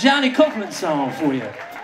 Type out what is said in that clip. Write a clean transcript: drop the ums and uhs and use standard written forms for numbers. Johnny Copeland song for you.